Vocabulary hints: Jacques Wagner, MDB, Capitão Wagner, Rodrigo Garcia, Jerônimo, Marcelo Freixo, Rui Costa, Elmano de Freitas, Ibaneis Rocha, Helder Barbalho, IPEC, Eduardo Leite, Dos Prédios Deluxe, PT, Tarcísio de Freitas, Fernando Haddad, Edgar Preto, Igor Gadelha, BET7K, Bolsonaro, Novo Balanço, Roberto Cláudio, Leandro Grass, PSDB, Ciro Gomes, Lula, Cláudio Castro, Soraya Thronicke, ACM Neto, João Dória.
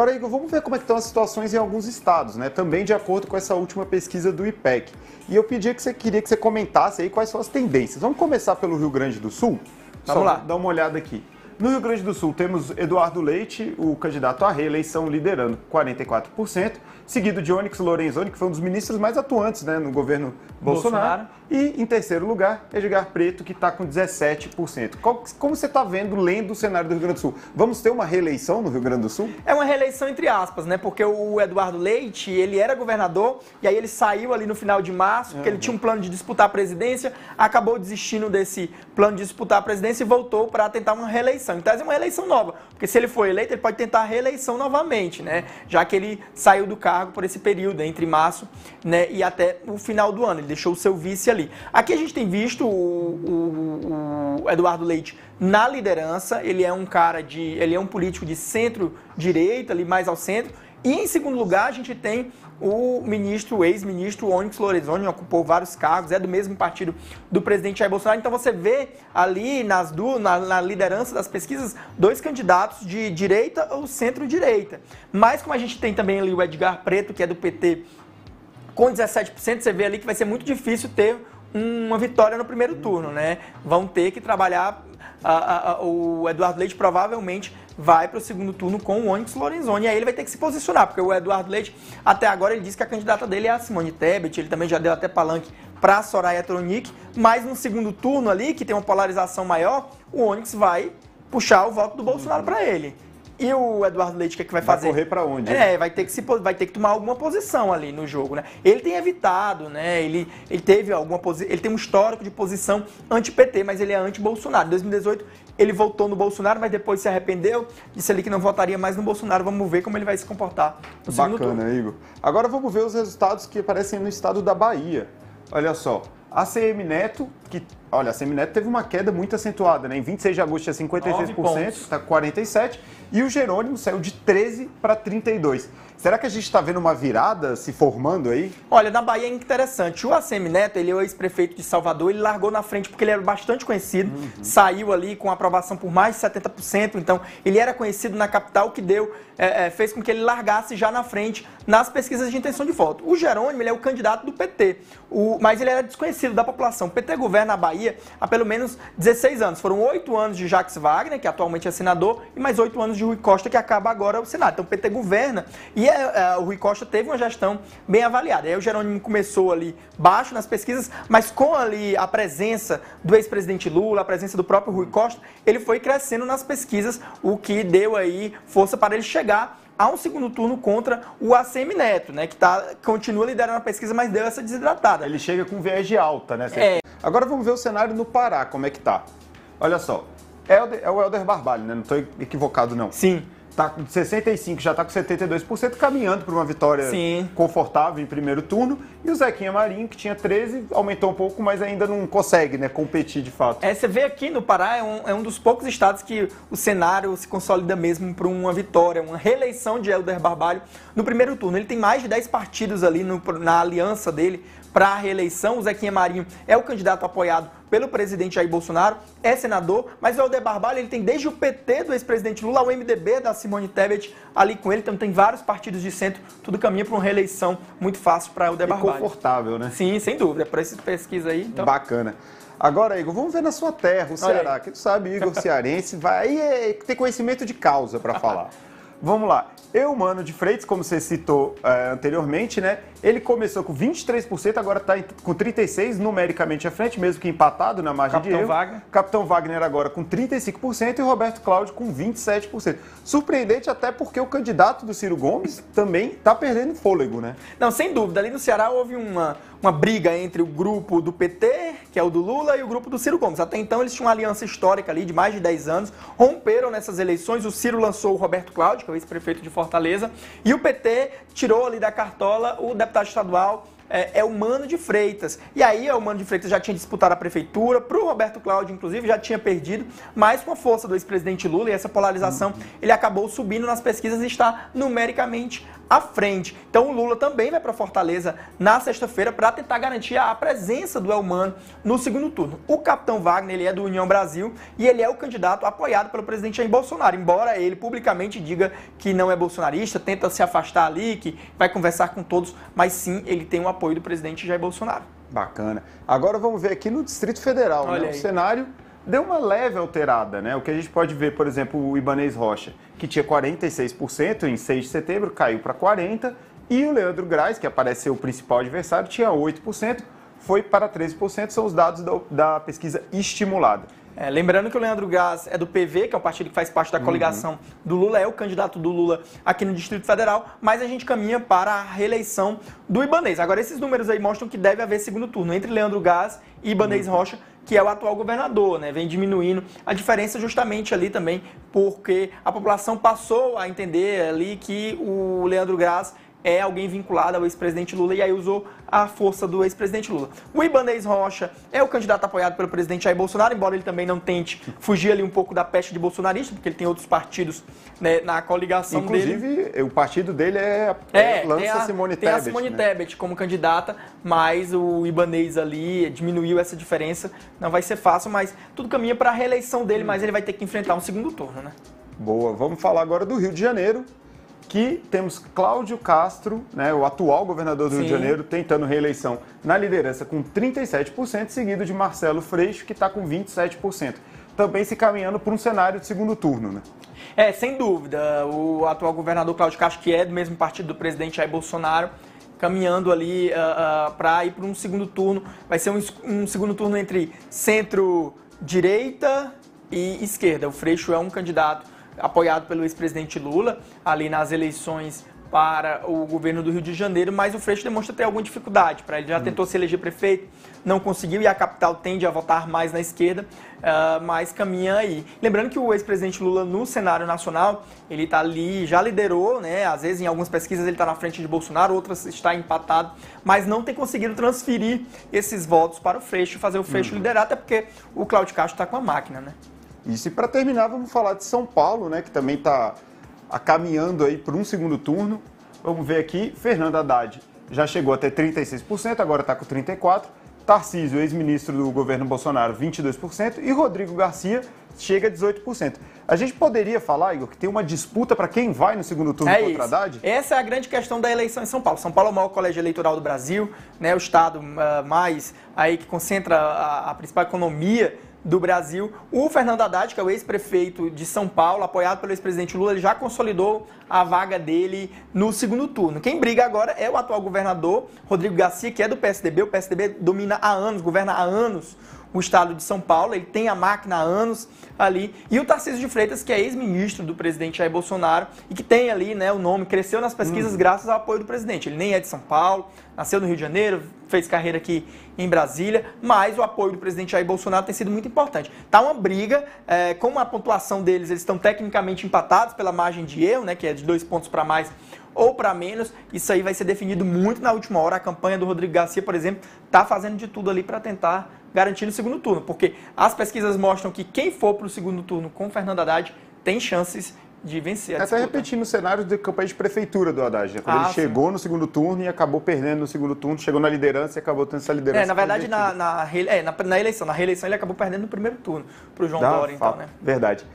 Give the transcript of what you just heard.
Agora, Igor, vamos ver como é que estão as situações em alguns estados, né? Também de acordo com essa última pesquisa do IPEC. E eu pedi que você comentasse aí quais são as tendências. Vamos começar pelo Rio Grande do Sul? Vamos lá. Dá uma olhada aqui. No Rio Grande do Sul temos Eduardo Leite, o candidato à reeleição, liderando 44%, seguido de Onyx Lorenzoni, que foi um dos ministros mais atuantes, né, no governo Bolsonaro. E, em terceiro lugar, Edgar Preto, que está com 17%. Como você está lendo o cenário do Rio Grande do Sul? Vamos ter uma reeleição no Rio Grande do Sul? É uma reeleição entre aspas, né? Porque o Eduardo Leite, ele era governador, e aí ele saiu ali no final de março, porque ele tinha um plano de disputar a presidência, acabou desistindo desse plano de disputar a presidência e voltou para tentar uma reeleição. Então, é uma eleição nova, porque se ele for eleito, ele pode tentar a reeleição novamente, né? Já que ele saiu do cargo por esse período, entre março, né, e até o final do ano. Ele deixou o seu vice ali. Aqui a gente tem visto o Eduardo Leite na liderança. Ele é um cara ele é um político de centro-direita, ali mais ao centro. E em segundo lugar, a gente tem o ex-ministro Onyx Lorenzoni, ocupou vários cargos, é do mesmo partido do presidente Jair Bolsonaro. Então você vê ali na liderança das pesquisas dois candidatos de direita ou centro-direita. Mas como a gente tem também ali o Edgar Preto, que é do PT, com 17%, você vê ali que vai ser muito difícil ter uma vitória no primeiro turno, né? Vão ter que trabalhar. O Eduardo Leite provavelmente vai para o segundo turno com o Onyx Lorenzoni, e aí ele vai ter que se posicionar, porque o Eduardo Leite, até agora, ele disse que a candidata dele é a Simone Tebet, ele também já deu até palanque para a Soraya Thronicke, mas no segundo turno ali, que tem uma polarização maior, o Onyx vai puxar o voto do Bolsonaro para ele. E o Eduardo Leite, o que é que vai fazer? Vai correr para onde? É, vai ter que tomar alguma posição ali no jogo, né? Ele tem evitado, né? Ele tem um histórico de posição anti-PT, mas ele é anti-Bolsonaro. Em 2018, ele votou no Bolsonaro, mas depois se arrependeu, disse ali que não votaria mais no Bolsonaro. Vamos ver como ele vai se comportar no segundo turno. Bacana, Igor. Agora vamos ver os resultados que aparecem no estado da Bahia. Olha só. ACM Neto, olha, a ACM Neto teve uma queda muito acentuada, né? Em 26 de agosto tinha 56%, está 47%, e o Jerônimo saiu de 13 para 32%. Será que a gente está vendo uma virada se formando aí? Olha, na Bahia é interessante. O ACM Neto, ele é o ex-prefeito de Salvador, ele largou na frente porque ele era bastante conhecido, saiu ali com aprovação por mais de 70%, então ele era conhecido na capital, o que fez com que ele largasse já na frente nas pesquisas de intenção de voto. O Jerônimo, ele é o candidato do PT, mas ele era desconhecido da população. O PT governa a Bahia há pelo menos 16 anos. Foram 8 anos de Jacques Wagner, que atualmente é senador, e mais 8 anos de Rui Costa, que acaba agora o Senado. Então o PT governa e o Rui Costa teve uma gestão bem avaliada. Aí o Jerônimo começou ali baixo nas pesquisas, mas com ali a presença do ex-presidente Lula, a presença do próprio Rui Costa, ele foi crescendo nas pesquisas, o que deu aí força para ele chegar a um segundo turno contra o ACM Neto, né? Que continua liderando a pesquisa, mas deu essa desidratada. Ele chega com viés de alta, né? Agora vamos ver o cenário no Pará, como é que tá. Olha só, é o Helder Barbalho, né? Não estou equivocado, não. Sim. Tá com 65%, já está com 72%, caminhando para uma vitória confortável em primeiro turno. E o Zequinha Marinho, que tinha 13%, aumentou um pouco, mas ainda não consegue, né, competir de fato. Você vê aqui no Pará, é um dos poucos estados que o cenário se consolida mesmo para uma vitória, uma reeleição de Helder Barbalho no primeiro turno. Ele tem mais de 10 partidos ali na aliança dele para a reeleição. O Zequinha Marinho é o candidato apoiado pelo presidente Jair Bolsonaro, é senador, mas o Helder Barbalho, ele tem desde o PT do ex-presidente Lula, o MDB da Simone Tebet ali com ele, então tem vários partidos de centro, tudo caminha para uma reeleição muito fácil para o Helder Barbalho. Confortável, né? Sim, sem dúvida, para essa pesquisa aí. Então... Bacana. Agora, Igor, vamos ver na sua terra, o Ceará, que tu sabe, Igor, cearense, vai ter conhecimento de causa para falar. Vamos lá. Elmano de Freitas, como você citou anteriormente, né? Ele começou com 23%, agora está com 36%, numericamente à frente, mesmo que empatado na margem de erro. Capitão Wagner agora com 35% e Roberto Cláudio com 27%. Surpreendente até porque o candidato do Ciro Gomes também está perdendo fôlego, né? Não, sem dúvida. Ali no Ceará houve uma briga entre o grupo do PT, que é o do Lula, e o grupo do Ciro Gomes. Até então eles tinham uma aliança histórica ali de mais de 10 anos, romperam nessas eleições, o Ciro lançou o Roberto Cláudio, que é o ex-prefeito de Fortaleza, e o PT tirou ali da cartola o deputado estadual Elmano de Freitas. E aí Elmano de Freitas já tinha disputado a prefeitura, para o Roberto Cláudio, inclusive, já tinha perdido, mas com a força do ex-presidente Lula e essa polarização, ele acabou subindo nas pesquisas e está numericamente à frente. Então o Lula também vai para Fortaleza na sexta-feira para tentar garantir a presença do Elmano no segundo turno. O Capitão Wagner, ele é do União Brasil e ele é o candidato apoiado pelo presidente Jair Bolsonaro, embora ele publicamente diga que não é bolsonarista, tenta se afastar ali, que vai conversar com todos, mas sim, ele tem o apoio do presidente Jair Bolsonaro. Bacana. Agora vamos ver aqui no Distrito Federal, né? O cenário deu uma leve alterada, né? O que a gente pode ver, por exemplo, o Ibaneis Rocha, que tinha 46% em 6 de setembro, caiu para 40%, e o Leandro Grass, que aparece ser o principal adversário, tinha 8%, foi para 13%, são os dados da pesquisa estimulada. Lembrando que o Leandro Grass é do PV, que é o partido que faz parte da coligação do Lula, é o candidato do Lula aqui no Distrito Federal, mas a gente caminha para a reeleição do Ibaneis. Agora, esses números aí mostram que deve haver segundo turno entre Leandro Grass e Ibaneis Rocha, que é o atual governador, né? Vem diminuindo a diferença justamente ali também, porque a população passou a entender ali que o Leandro Grass é alguém vinculado ao ex-presidente Lula e aí usou a força do ex-presidente Lula. O Ibaneis Rocha é o candidato apoiado pelo presidente Jair Bolsonaro, embora ele também não tente fugir ali um pouco da peste de bolsonarista, porque ele tem outros partidos, né, na coligação dele. Inclusive, o partido dele lança Simone Tebet. Tem a Simone Tebet como candidata, mas o Ibaneis ali diminuiu essa diferença. Não vai ser fácil, mas tudo caminha para a reeleição dele, mas ele vai ter que enfrentar um segundo turno, né? Boa, vamos falar agora do Rio de Janeiro, que temos Cláudio Castro, né, o atual governador do Rio de Janeiro, tentando reeleição na liderança com 37%, seguido de Marcelo Freixo, que está com 27%. Também se caminhando para um cenário de segundo turno, né? Sem dúvida. O atual governador Cláudio Castro, que é do mesmo partido do presidente Jair Bolsonaro, caminhando ali para ir para um segundo turno. Vai ser um segundo turno entre centro-direita e esquerda. O Freixo é um candidato apoiado pelo ex-presidente Lula, ali nas eleições para o governo do Rio de Janeiro, mas o Freixo demonstra ter alguma dificuldade. Ele já tentou se eleger prefeito, não conseguiu, e a capital tende a votar mais na esquerda, mas caminha aí. Lembrando que o ex-presidente Lula, no cenário nacional, ele está ali, já liderou, né? Às vezes, em algumas pesquisas, ele está na frente de Bolsonaro, outras está empatado, mas não tem conseguido transferir esses votos para o Freixo, fazer o Freixo liderar, até porque o Cláudio Castro está com a máquina, né? Isso, e para terminar, vamos falar de São Paulo, né, que também está caminhando aí por um segundo turno. Vamos ver aqui, Fernando Haddad já chegou até 36%, agora está com 34%. Tarcísio, ex-ministro do governo Bolsonaro, 22%. E Rodrigo Garcia chega a 18%. A gente poderia falar, Igor, que tem uma disputa para quem vai no segundo turno contra Haddad? Essa é a grande questão da eleição em São Paulo. São Paulo é o maior colégio eleitoral do Brasil, né, o estado mais aí que concentra a principal economia do Brasil. O Fernando Haddad, que é o ex-prefeito de São Paulo, apoiado pelo ex-presidente Lula, ele já consolidou a vaga dele no segundo turno. Quem briga agora é o atual governador, Rodrigo Garcia, que é do PSDB. O PSDB domina há anos, governa há anos o estado de São Paulo, ele tem a máquina há anos ali. E o Tarcísio de Freitas, que é ex-ministro do presidente Jair Bolsonaro e que tem ali, né, o nome, cresceu nas pesquisas graças ao apoio do presidente. Ele nem é de São Paulo, nasceu no Rio de Janeiro, fez carreira aqui em Brasília, mas o apoio do presidente Jair Bolsonaro tem sido muito importante. Tá uma briga, com a pontuação deles, eles estão tecnicamente empatados pela margem de erro, né, que é de 2 pontos para mais ou para menos. Isso aí vai ser definido muito na última hora. A campanha do Rodrigo Garcia, por exemplo, está fazendo de tudo ali para tentar garantir o segundo turno, porque as pesquisas mostram que quem for para o segundo turno com Fernando Haddad tem chances de vencer a disputa. Até repetindo o cenário da campanha de prefeitura do Haddad, né? Quando ele chegou no segundo turno e acabou perdendo no segundo turno, chegou na liderança e acabou tendo essa liderança. Na verdade, na reeleição ele acabou perdendo no primeiro turno para o João Dória, então, né? Verdade.